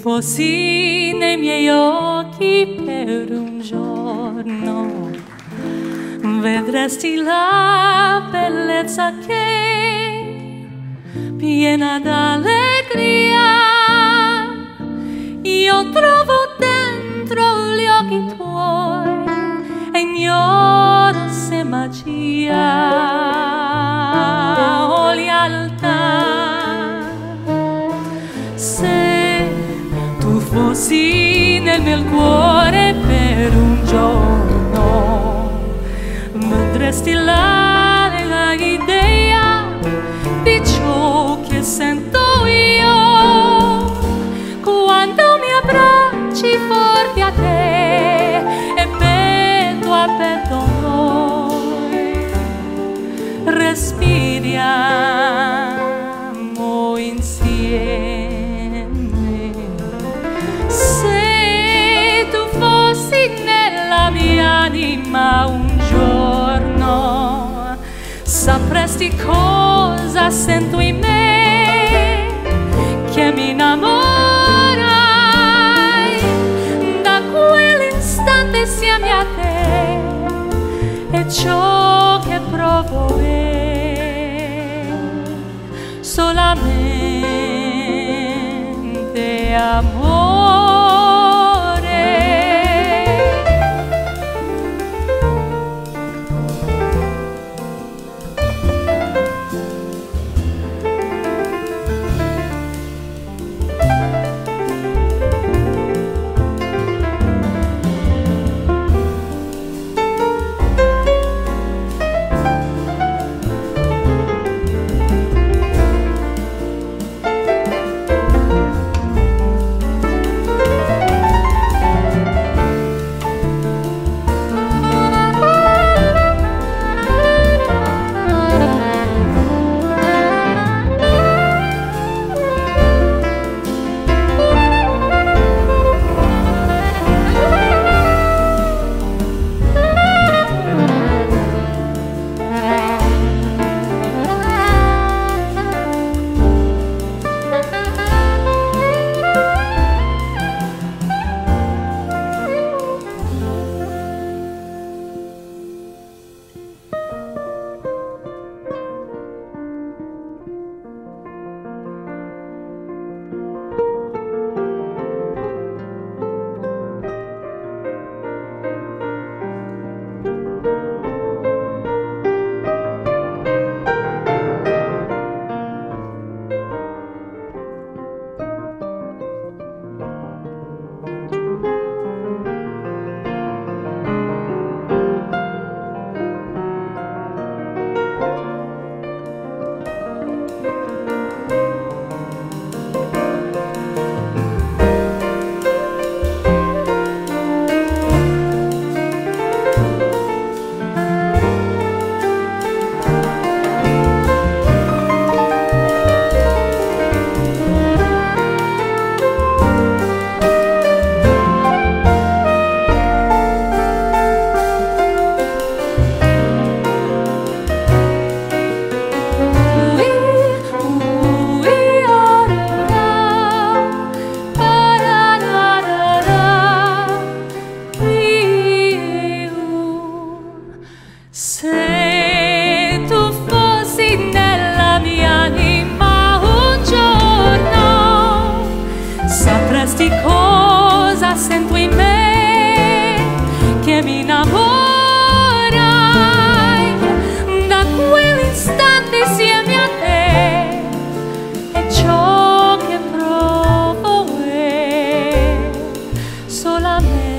fossi nei miei occhi per un giorno, vedresti la bellezza che piena d'allegria io trovo dentro gli occhi tuoi, e ignoro se magia o lealtà. Se tu fossi nel mio cuore per un giorno, vedresti la idea di ciò che sento io quando mi abbracci forte a te e petto a petto noi respiriamo insieme. Se tu fossi nella mia anima un giorno, sapresti cosa sento in me, che mi innamorai, da quell'istante insieme a te, e ciò che provo è solamente amore. Solamente